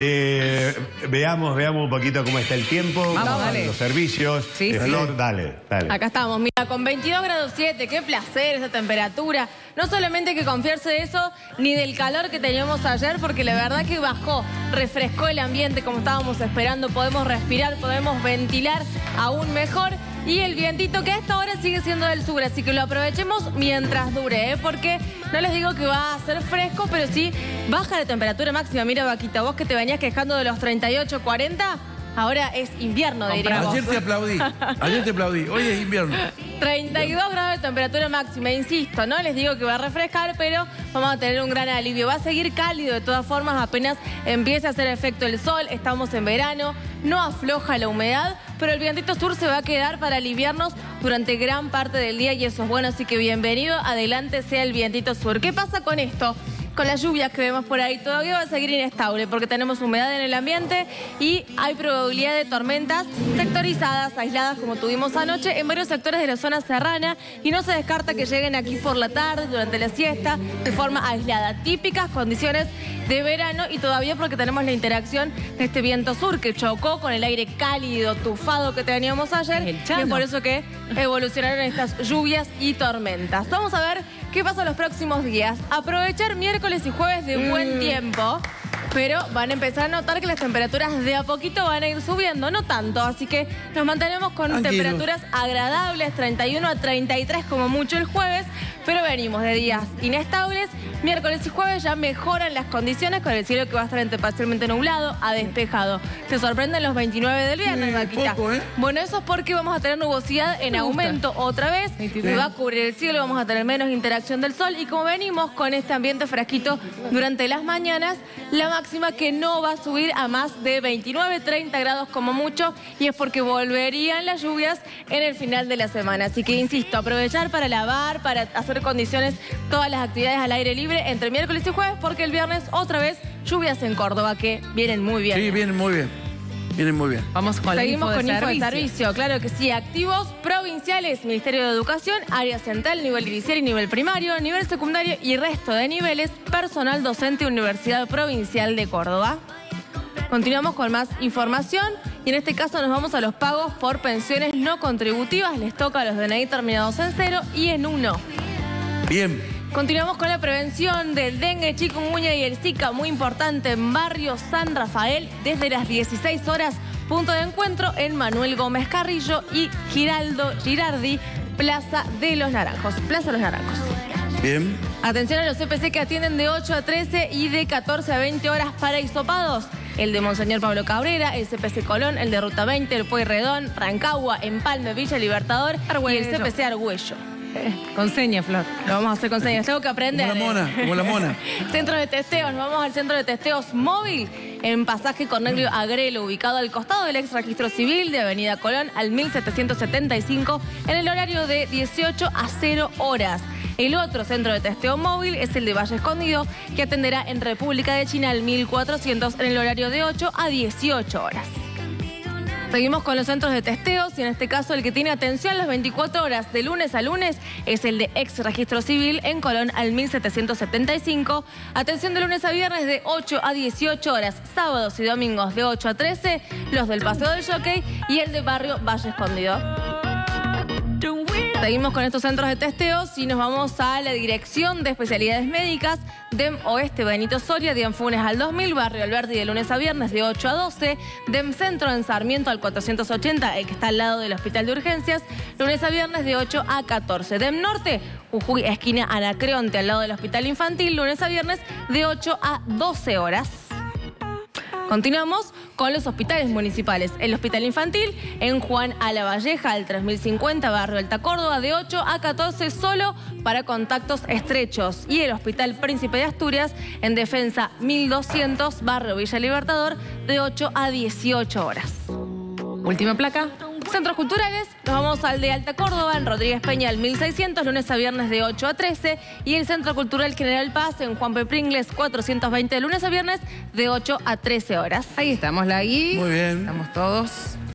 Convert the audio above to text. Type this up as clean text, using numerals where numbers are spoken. Veamos un poquito cómo está el tiempo. Vamos, dale. Los servicios. Sí, el olor, sí. Dale. Acá estamos, mira, con 22,7 grados. Qué placer esa temperatura. No solamente hay que confiarse de eso, ni del calor que teníamos ayer, porque la verdad que bajó, refrescó el ambiente como estábamos esperando. Podemos respirar, podemos ventilar aún mejor. Y el vientito que a esta hora sigue siendo del sur, así que lo aprovechemos mientras dure, porque no les digo que va a ser fresco, pero sí baja la temperatura máxima. Mira, Vaquita, vos que te venías quejando de los 38, 40, ahora es invierno, diríamos. Ayer te aplaudí, hoy es invierno. 32 grados de temperatura máxima, insisto, no les digo que va a refrescar, pero vamos a tener un gran alivio. Va a seguir cálido de todas formas, apenas empieza a hacer efecto el sol, estamos en verano, no afloja la humedad, pero el vientito sur se va a quedar para aliviarnos durante gran parte del día y eso es bueno, así que bienvenido, adelante sea el vientito sur. ¿Qué pasa con esto? Con las lluvias que vemos por ahí, todavía va a seguir inestable porque tenemos humedad en el ambiente y hay probabilidad de tormentas sectorizadas, aisladas como tuvimos anoche en varios sectores de la zona serrana y no se descarta que lleguen aquí por la tarde, durante la siesta, de forma aislada. Típicas condiciones de verano y todavía porque tenemos la interacción de este viento sur que chocó con el aire cálido, tufado que teníamos ayer y es por eso que evolucionaron estas lluvias y tormentas. Vamos a ver qué pasa los próximos días. Aprovechar miércoles y jueves de buen tiempo, pero van a empezar a notar que las temperaturas de a poquito van a ir subiendo, no tanto, así que nos mantenemos con temperaturas agradables, 31 a 33 como mucho el jueves, pero venimos de días inestables. Miércoles y jueves ya mejoran las condiciones con el cielo que va a estar entre parcialmente nublado a despejado. Se sorprenden los 29 del viernes, Vaquita. Bueno, eso es porque vamos a tener nubosidad en aumento otra vez, se va a cubrir el cielo, vamos a tener menos interacción del sol y como venimos con este ambiente fresquito durante las mañanas, la máxima que no va a subir a más de 29, 30 grados como mucho y es porque volverían las lluvias en el final de la semana. Así que insisto, aprovechar para lavar, para hacer condiciones, todas las actividades al aire libre entre miércoles y jueves porque el viernes otra vez lluvias en Córdoba que vienen muy bien. Sí, vienen muy bien. Vienen muy bien. Vamos con Seguimos con info de servicio, claro que sí. Activos provinciales, Ministerio de Educación, área central, nivel inicial y nivel primario, nivel secundario y resto de niveles, personal docente, Universidad Provincial de Córdoba. Continuamos con más información y en este caso nos vamos a los pagos por pensiones no contributivas. Les toca a los DNI terminados en 0 y en 1. Bien. Continuamos con la prevención del dengue, chikungunya y el Zika, muy importante en barrio San Rafael, desde las 16 horas, punto de encuentro en Manuel Gómez Carrillo y Giraldo Girardi, Plaza de los Naranjos. Bien. Atención a los CPC que atienden de 8 a 13 y de 14 a 20 horas para hisopados. El de Monseñor Pablo Cabrera, el CPC Colón, el de Ruta 20, el Pueyrredón, Rancagua, Empalme, Villa Libertador y el CPC Argüello. Con señas, Flor. Lo vamos a hacer con señas. Tengo que aprender. Como la mona. Centro de testeos. Nos vamos al centro de testeos móvil en pasaje Cornelio Agrelo, ubicado al costado del ex registro civil de Avenida Colón al 1775 en el horario de 18 a 0 horas. El otro centro de testeo móvil es el de Valle Escondido, que atenderá en República de China al 1400 en el horario de 8 a 18 horas. Seguimos con los centros de testeos y en este caso el que tiene atención las 24 horas de lunes a lunes es el de ex registro civil en Colón al 1775. Atención de lunes a viernes de 8 a 18 horas, sábados y domingos de 8 a 13, los del Paseo del Jockey y el de barrio Valle Escondido. Seguimos con estos centros de testeos y nos vamos a la Dirección de Especialidades Médicas DEM Oeste Benito Soria, DEM Funes al 2000, Barrio Alberdi de lunes a viernes de 8 a 12, DEM Centro en Sarmiento al 480, el que está al lado del Hospital de Urgencias, lunes a viernes de 8 a 14, DEM Norte, Jujuy, esquina Anacreonte al lado del Hospital Infantil, lunes a viernes de 8 a 12 horas. Continuamos con los hospitales municipales. El Hospital Infantil en Juan Alavalleja, al 3050, Barrio Alta Córdoba, de 8 a 14, solo para contactos estrechos. Y el Hospital Príncipe de Asturias, en Defensa 1200, Barrio Villa Libertador, de 8 a 18 horas. Última placa. Centros culturales, nos vamos al de Alta Córdoba, en Rodríguez Peña, al 1600, lunes a viernes de 8 a 13. Y el Centro Cultural General Paz, en Juan P. Pringles, 420, lunes a viernes de 8 a 13 horas. Ahí estamos, Lagui. Muy bien. Estamos todos.